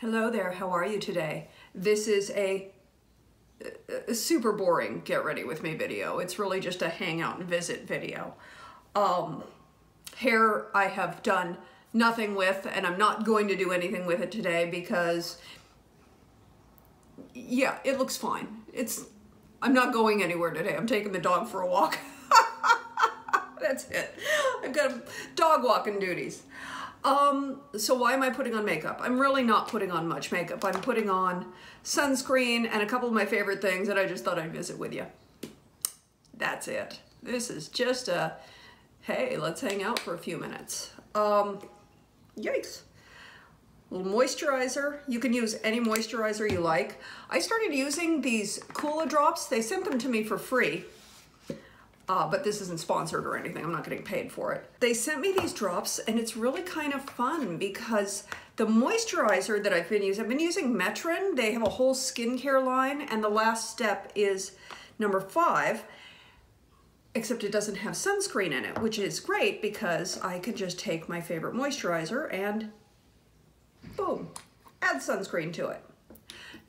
Hello there, how are you today? This is a super boring get ready with me video. It's really just a hangout and visit video. Hair I have done nothing with, and I'm not going to do anything with it today because, yeah, it looks fine. I'm not going anywhere today. I'm taking the dog for a walk. That's it. I've got dog walking duties. So why am I putting on makeup? I'm really not putting on much makeup. I'm putting on sunscreen and a couple of my favorite things that I just thought I'd visit with you. That's it. This is just a, hey, let's hang out for a few minutes. Yikes. A little moisturizer. You can use any moisturizer you like. I started using these Coola drops. They sent them to me for free. But this isn't sponsored or anything. I'm not getting paid for it. They sent me these drops, and it's really kind of fun because the moisturizer that I've been using Metrin. They have a whole skincare line, and the last step is number 5, except it doesn't have sunscreen in it, which is great because I could just take my favorite moisturizer and boom, add sunscreen to it.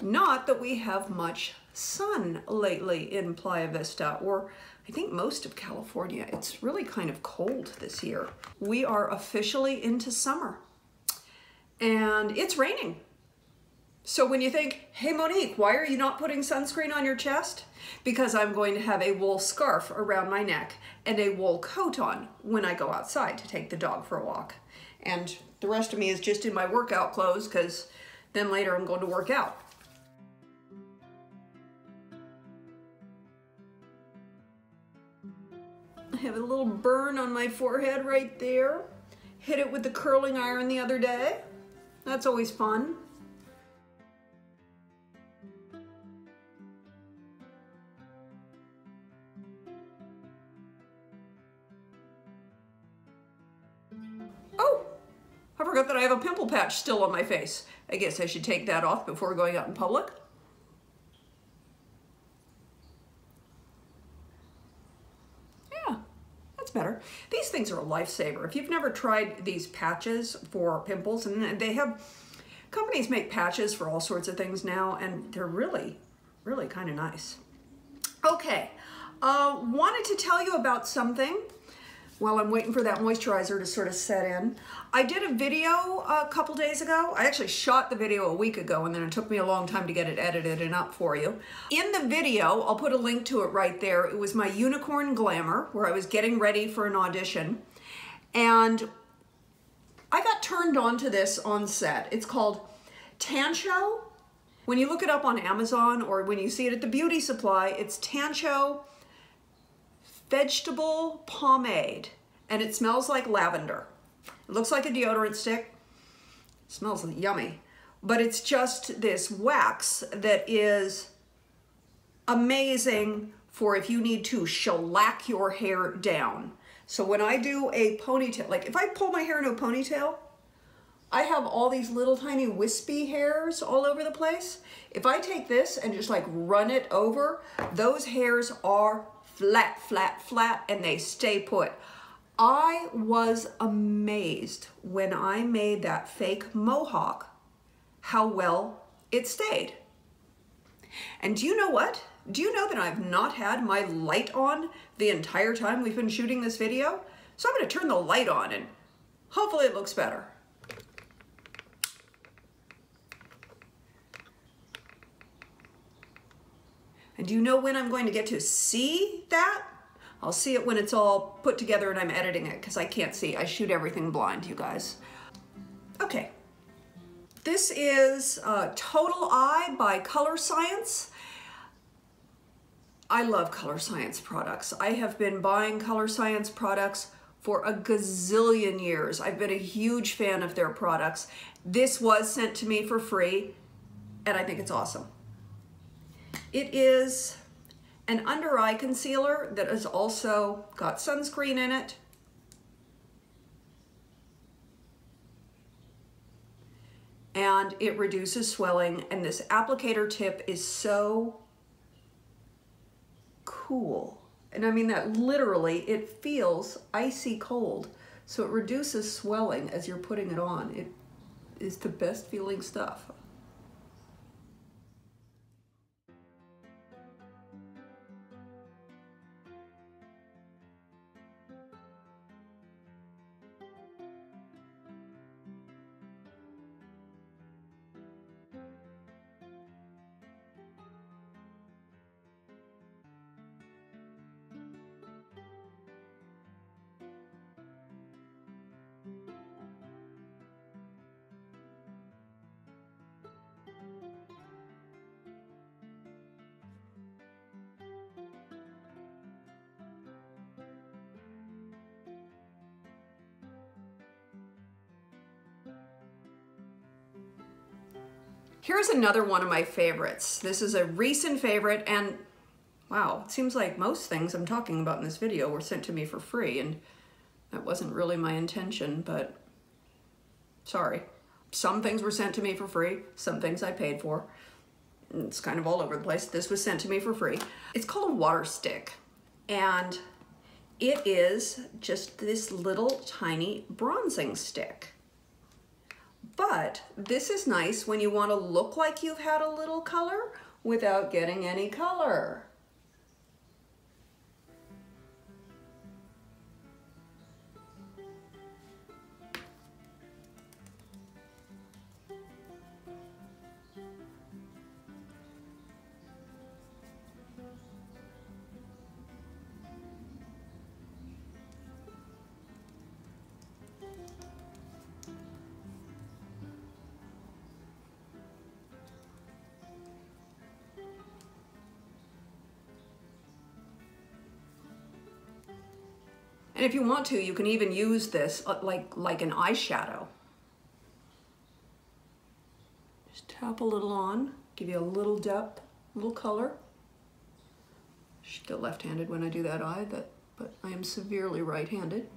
Not that we have much sun lately in Playa Vista, or I think most of California. It's really kind of cold this year. We are officially into summer and it's raining. So when you think, hey Monique, why are you not putting sunscreen on your chest? Because I'm going to have a wool scarf around my neck and a wool coat on when I go outside to take the dog for a walk. And the rest of me is just in my workout clothes because then later I'm going to work out. I have a little burn on my forehead right there. Hit it with the curling iron the other day. That's always fun. Oh, I forgot that I have a pimple patch still on my face. I guess I should take that off before going out in public. Better. These things are a lifesaver. If you've never tried these patches for pimples, and they have, companies make patches for all sorts of things now, and they're really, really kind of nice. Okay, wanted to tell you about something while I'm waiting for that moisturizer to sort of set in. I did a video a couple days ago. I actually shot the video a week ago, and then it took me a long time to get it edited and up for you. In the video, I'll put a link to it right there. It was my unicorn glamour, where I was getting ready for an audition. And I got turned on to this on set. It's called Tancho. When you look it up on Amazon or when you see it at the beauty supply, it's Tancho vegetable pomade, and it smells like lavender. It looks like a deodorant stick. It smells yummy, but it's just this wax that is amazing for if you need to shellac your hair down. So when I do a ponytail, like if I pull my hair into a ponytail, I have all these little tiny wispy hairs all over the place. If I take this and just like run it over, those hairs are flat, flat, flat, and they stay put. I was amazed when I made that fake mohawk, how well it stayed. And do you know what? Do you know that I've not had my light on the entire time we've been shooting this video? So I'm gonna turn the light on and hopefully it looks better. And do you know when I'm going to get to see that? I'll see it when it's all put together and I'm editing it because I can't see. I shoot everything blind, you guys. Okay. This is Total Eye by Colorescience. I love Colorescience products. I have been buying Colorescience products for a gazillion years. I've been a huge fan of their products. This was sent to me for free and I think it's awesome. It is an under eye concealer that has also got sunscreen in it. And it reduces swelling. And this applicator tip is so cool. And I mean that literally, it feels icy cold. So it reduces swelling as you're putting it on. It is the best feeling stuff. Here's another one of my favorites. This is a recent favorite, and wow, it seems like most things I'm talking about in this video were sent to me for free, and that wasn't really my intention, but sorry. Some things were sent to me for free, some things I paid for. It's kind of all over the place. This was sent to me for free. It's called a water stick, and it is just this little tiny bronzing stick. But this is nice when you want to look like you've had a little color without getting any color. And if you want to, you can even use this like an eyeshadow. Just tap a little on, give you a little depth, a little color. Still left-handed when I do that eye, but I am severely right-handed.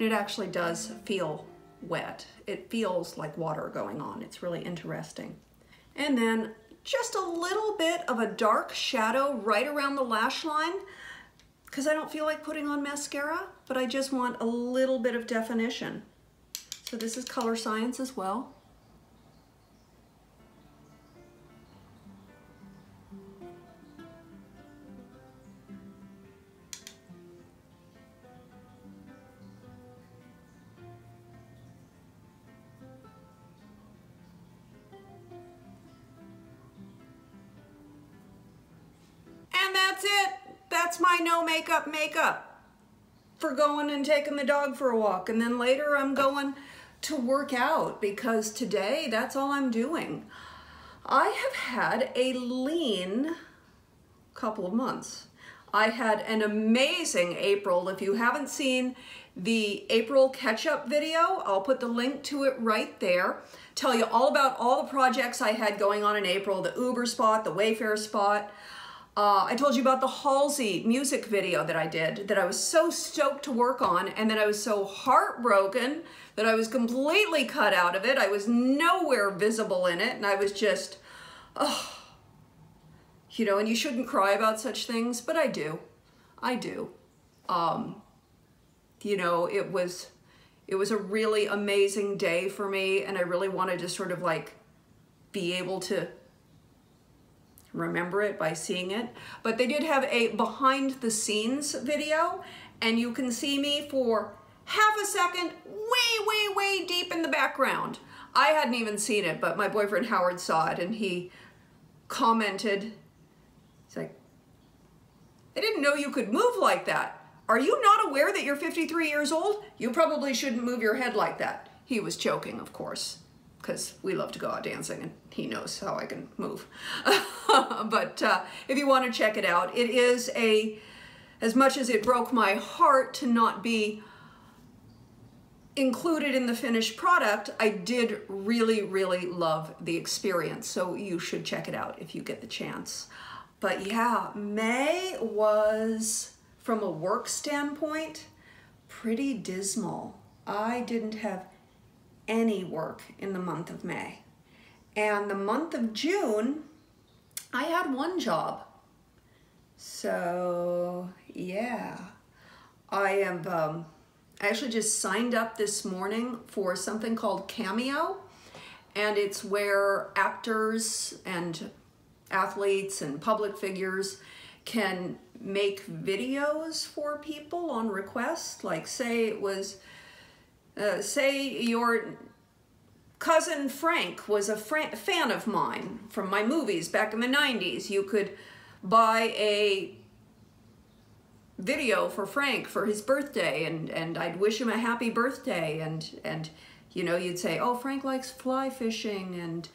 And it actually does feel wet. It feels like water going on. It's really interesting. And then just a little bit of a dark shadow right around the lash line, because I don't feel like putting on mascara, but I just want a little bit of definition. So this is Colorescience as well. That's my no makeup makeup for going and taking the dog for a walk. And then later I'm going to work out, because today that's all I'm doing. I have had a lean couple of months. I had an amazing April. If you haven't seen the April catch-up video, I'll put the link to it right there. Tell you all about all the projects I had going on in April, the Uber spot, the Wayfair spot. I told you about the Halsey music video that I did, that I was so stoked to work on, and then I was so heartbroken that I was completely cut out of it. I was nowhere visible in it, and I was just, oh, you know, and you shouldn't cry about such things, but I do. I do. You know, it was a really amazing day for me, and I really wanted to sort of like be able to remember it by seeing it. But they did have a behind the scenes video, and you can see me for half a second way deep in the background. I hadn't even seen it, but my boyfriend Howard saw it, and he commented, he's like, I didn't know you could move like that. Are you not aware that you're 53 years old? You probably shouldn't move your head like that. He was joking, of course, because we love to go out dancing and he knows how I can move. But if you want to check it out, it is a, as much as it broke my heart to not be included in the finished product, I did really love the experience. So you should check it out if you get the chance. But yeah, May was, from a work standpoint, pretty dismal. I didn't have any work in the month of May. And the month of June, I had one job. So yeah, I am actually just signed up this morning for something called Cameo, and it's where actors and athletes and public figures can make videos for people on request. Like say it was say your cousin Frank was a fan of mine from my movies back in the 90s. You could buy a video for Frank for his birthday, and I'd wish him a happy birthday, and you know, you'd say, oh, Frank likes fly fishing, and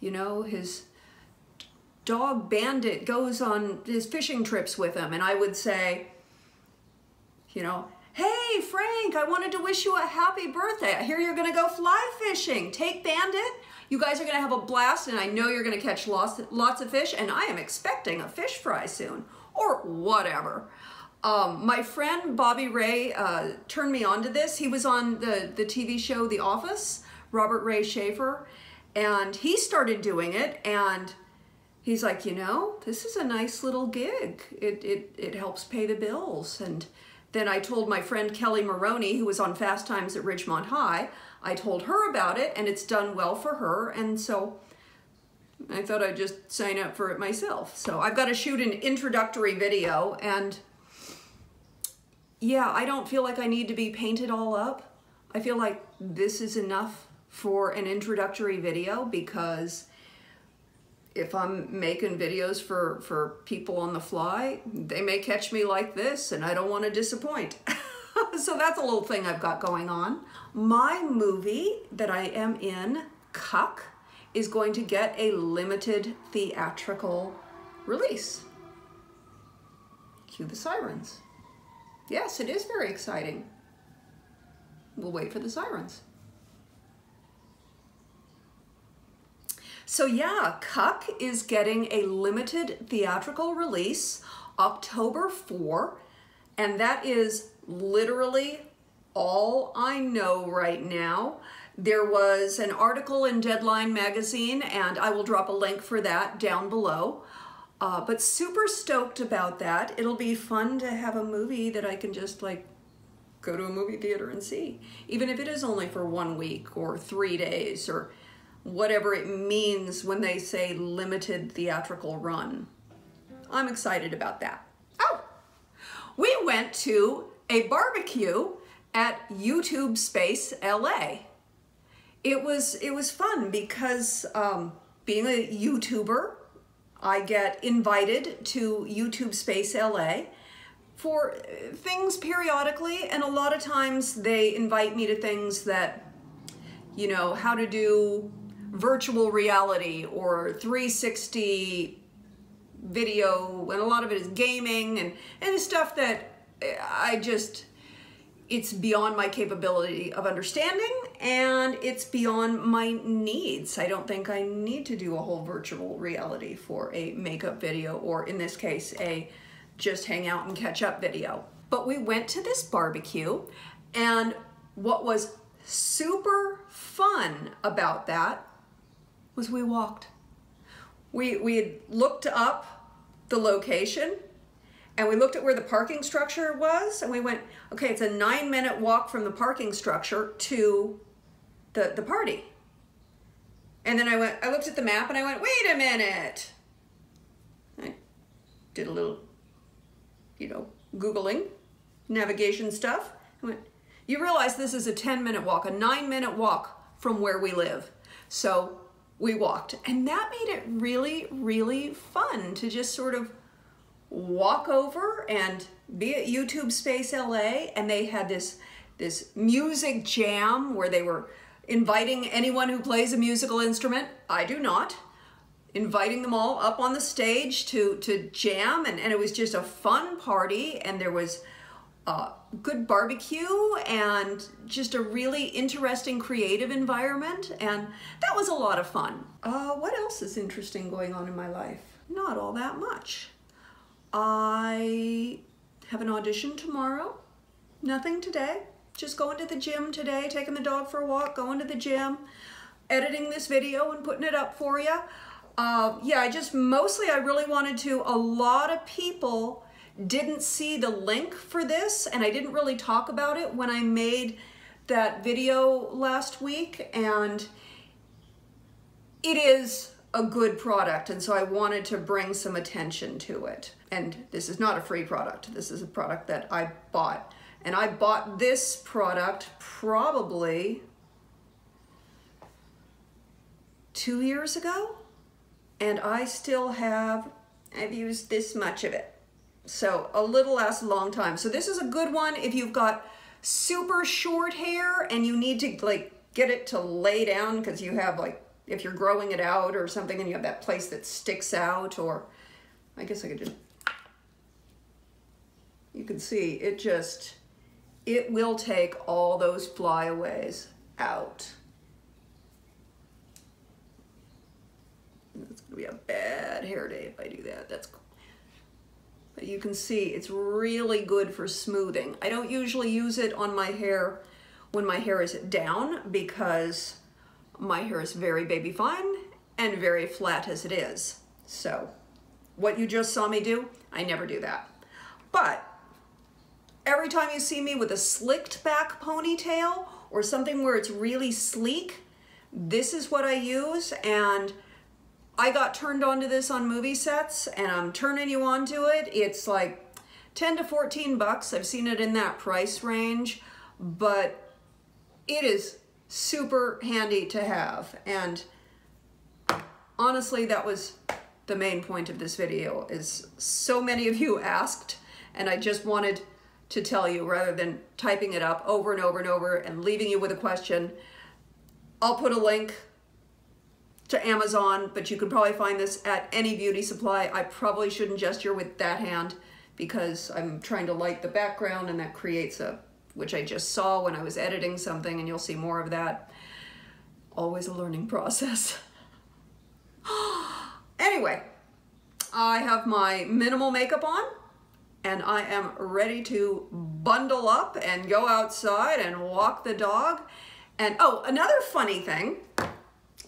you know, his dog Bandit goes on his fishing trips with him, and I would say, you know, hey Frank, I wanted to wish you a happy birthday. I hear you're gonna go fly fishing. Take Bandit. You guys are gonna have a blast, and I know you're gonna catch lots of fish, and I am expecting a fish fry soon, or whatever. My friend Bobby Ray turned me on to this. He was on the TV show The Office, Robert Ray Schaefer, and he started doing it, and he's like, you know, this is a nice little gig. It helps pay the bills. And then I told my friend Kelly Maroney, who was on Fast Times at Ridgemont High, I told her about it, and it's done well for her, and so I thought I'd just sign up for it myself. So I've got to shoot an introductory video, and yeah, I don't feel like I need to be painted all up. I feel like this is enough for an introductory video, because if I'm making videos for people on the fly, they may catch me like this, and I don't want to disappoint. So that's a little thing I've got going on. My movie that I am in, Cuck, is going to get a limited theatrical release. Cue the sirens. Yes, it is very exciting. We'll wait for the sirens. So yeah, Cuck is getting a limited theatrical release October 4, and that is literally all I know right now. There was an article in Deadline magazine, and I will drop a link for that down below. But super stoked about that. It'll be fun to have a movie that I can just like go to a movie theater and see, even if it is only for 1 week or 3 days or whatever it means when they say limited theatrical run. I'm excited about that. Oh, we went to a barbecue at YouTube Space LA. It was fun because being a YouTuber, I get invited to YouTube Space LA for things periodically, and a lot of times they invite me to things that, you know, how to do virtual reality or 360 video, and a lot of it is gaming and stuff that I just, it's beyond my capability of understanding, and it's beyond my needs. I don't think I need to do a whole virtual reality for a makeup video, or in this case, a just hang out and catch up video. But we went to this barbecue, and what was super fun about that was we walked. We had looked up the location, and we looked at where the parking structure was, and we went, okay, it's a 9-minute walk from the parking structure to the party. And then I looked at the map, and I went, wait a minute. I did a little, you know, Googling, navigation stuff. I went, you realize this is a 10-minute walk, a 9-minute walk from where we live. So we walked, and that made it really, really fun to just sort of walk over and be at YouTube Space LA, and they had this music jam where they were inviting anyone who plays a musical instrument, I do not, inviting them all up on the stage to jam, and it was just a fun party, and there was good barbecue and just a really interesting creative environment, and that was a lot of fun. What else is interesting going on in my life? Not all that much. I have an audition tomorrow, nothing today, just going to the gym today, taking the dog for a walk, going to the gym, editing this video and putting it up for you. Yeah, I really wanted to, a lot of people didn't see the link for this, and I didn't really talk about it when I made that video last week, and it is a good product, and so I wanted to bring some attention to it. And this is not a free product. This is a product that I bought, and I bought this product probably 2 years ago, and I've used this much of it. So a little lasts a long time. So this is a good one if you've got super short hair and you need to like get it to lay down because you have like, if you're growing it out or something and you have that place that sticks out, or I guess I could just, you can see it just, it will take all those flyaways out. It's gonna be a bad hair day if I do that. That's cool. But you can see it's really good for smoothing. I don't usually use it on my hair when my hair is down because my hair is very baby fine and very flat as it is. So what you just saw me do, I never do that. But every time you see me with a slicked back ponytail or something where it's really sleek, this is what I use. And I got turned on to this on movie sets, and I'm turning you on to it. It's like 10 to 14 bucks. I've seen it in that price range, but it is super handy to have. And honestly, that was the main point of this video, is so many of you asked, and I just wanted to tell you rather than typing it up over and over and over and leaving you with a question. I'll put a link to Amazon, but you could probably find this at any beauty supply. I probably shouldn't gesture with that hand because I'm trying to light the background, and that creates a, which I just saw when I was editing something, and you'll see more of that. Always a learning process. Anyway, I have my minimal makeup on, and I am ready to bundle up and go outside and walk the dog. And oh, another funny thing,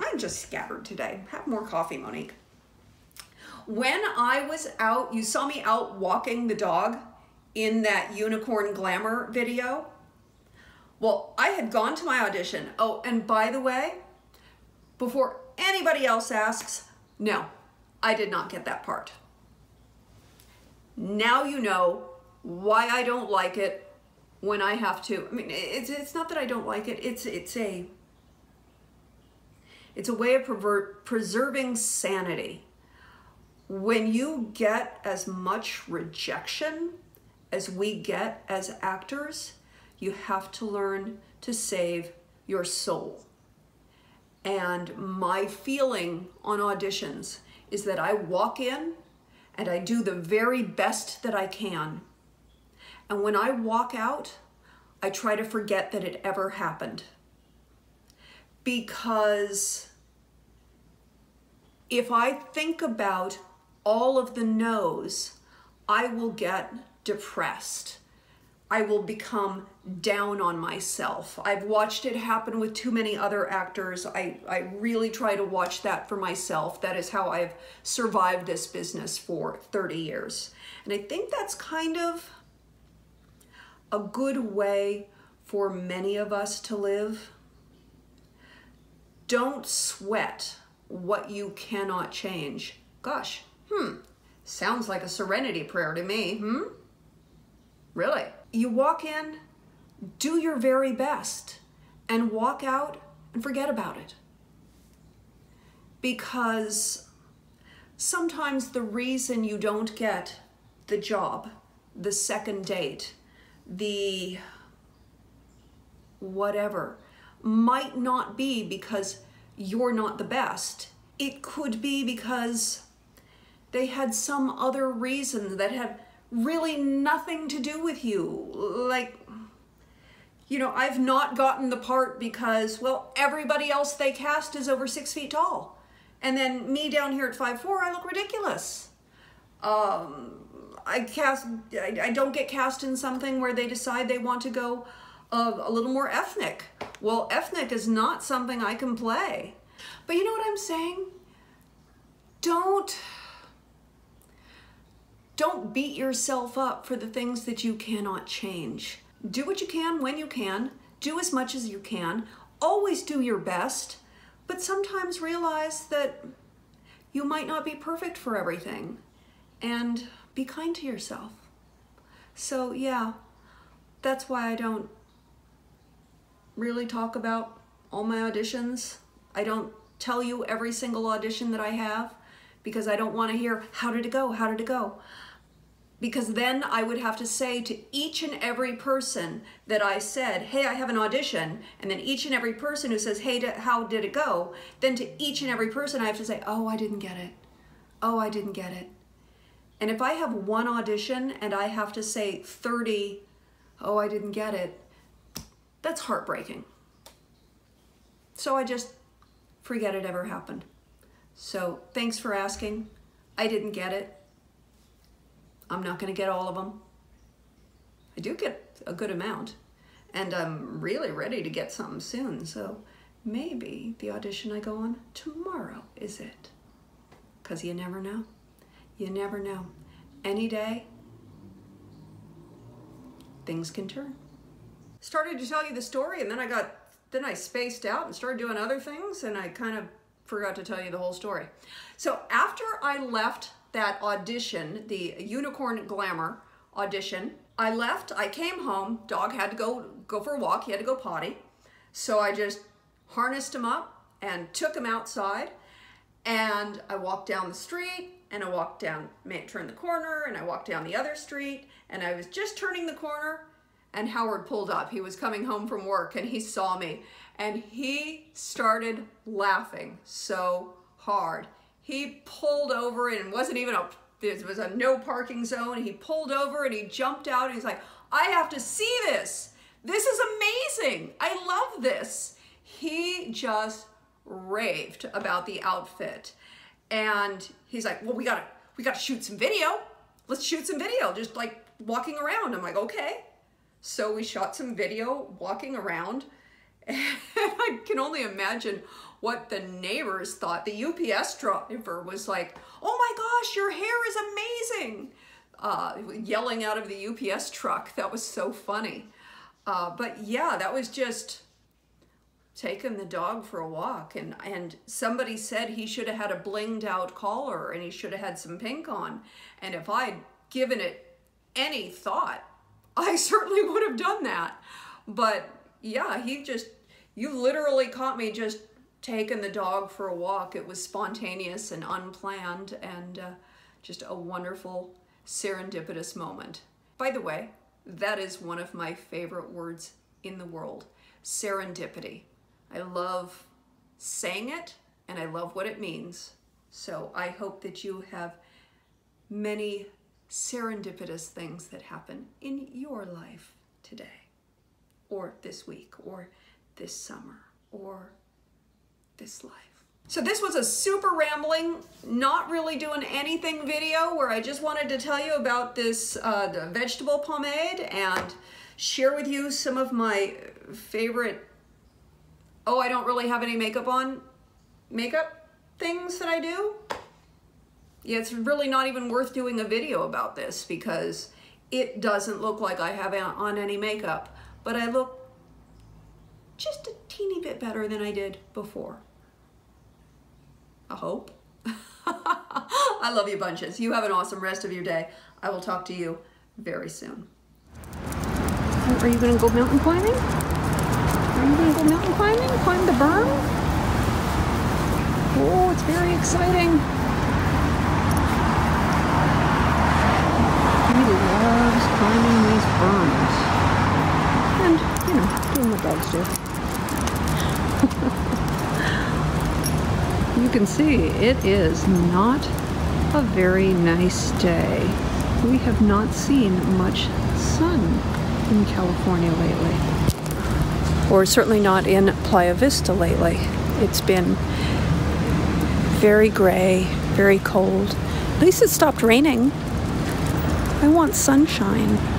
I'm just scattered today. Have more coffee, Monique. When I was out, you saw me out walking the dog in that Unicorn Glamour video. Well, I had gone to my audition. Oh, and by the way, before anybody else asks, no, I did not get that part. Now you know why I don't like it when I have to. I mean, it's not that I don't like it. It's a way of preserving sanity. When you get as much rejection as we get as actors, you have to learn to save your soul. And my feeling on auditions is that I walk in and I do the very best that I can. And when I walk out, I try to forget that it ever happened. Because if I think about all of the no's, I will get depressed. I will become down on myself. I've watched it happen with too many other actors. I really try to watch that for myself. That is how I've survived this business for 30 years. And I think that's kind of a good way for many of us to live. Don't sweat what you cannot change. Gosh, sounds like a serenity prayer to me, Really? You walk in, do your very best, and walk out and forget about it. Because sometimes the reason you don't get the job, the second date, the whatever, might not be because you're not the best. It could be because they had some other reason that had really nothing to do with you. Like, you know, I've not gotten the part because, well, everybody else they cast is over 6 feet tall. And then me down here at 5'4", I look ridiculous. I don't get cast in something where they decide they want to go a little more ethnic. Well, ethnic is not something I can play. But you know what I'm saying? Don't beat yourself up for the things that you cannot change. Do what you can when you can. Do as much as you can. Always do your best. But sometimes realize that you might not be perfect for everything. And be kind to yourself. So yeah, that's why I don't really talk about all my auditions. I don't tell you every single audition that I have because I don't want to hear, how did it go? How did it go? because then I would have to say to each and every person that I said, hey, I have an audition, and then each and every person who says, hey, how did it go? Then to each and every person I have to say, oh, I didn't get it. Oh, I didn't get it. And if I have one audition and I have to say 30, oh, I didn't get it, that's heartbreaking. So I just forget it ever happened. So thanks for asking. I didn't get it. I'm not gonna get all of them. I do get a good amount, and I'm really ready to get something soon, so maybe the audition I go on tomorrow is it. 'Cause you never know. You never know. Any day, things can turn. Started to tell you the story, and then I spaced out and started doing other things, and I kind of forgot to tell you the whole story. So after I left that audition, the Unicorn Glamour audition, I left, I came home, dog had to go for a walk, he had to go potty. So I just harnessed him up and took him outside, and I walked down the street, and I walked down, turned the corner, and I walked down the other street, and I was just turning the corner, and Howard pulled up. He was coming home from work, and he saw me, and he started laughing so hard. He pulled over, and it was a no parking zone. He pulled over and he jumped out and he's like, I have to see this. This is amazing. I love this. He just raved about the outfit. And he's like, well, we gotta shoot some video. Let's shoot some video, just like walking around. I'm like, okay. So we shot some video walking around. And I can only imagine what the neighbors thought. The UPS driver was like, oh my gosh, your hair is amazing, yelling out of the UPS truck. That was so funny. But yeah, that was just taking the dog for a walk. And somebody said he should have had a blinged out collar and he should have had some pink on. And if I'd given it any thought, I certainly would have done that. But yeah, you literally caught me just taking the dog for a walk. It was spontaneous and unplanned, and just a wonderful serendipitous moment. By the way, that is one of my favorite words in the world, serendipity. I love saying it, and I love what it means. So I hope that you have many serendipitous things that happen in your life today, or this week, or this summer, or this life. So this was a super rambling, not really doing anything video, where I just wanted to tell you about this the vegetable pomade and share with you some of my favorite, oh, I don't really have any makeup on, makeup things that I do. Yeah, it's really not even worth doing a video about this because it doesn't look like I have on any makeup, but I look just a teeny bit better than I did before. I hope. I love you bunches. You have an awesome rest of your day. I will talk to you very soon. Are you gonna go mountain climbing? Are you gonna go mountain climbing? Climb the berm? Oh, it's very exciting. He loves climbing these berms. And, you know, doing what dogs do. You can see it is not a very nice day. We have not seen much sun in California lately, or certainly not in Playa Vista lately. It's been very gray, very cold. At least it stopped raining. I want sunshine.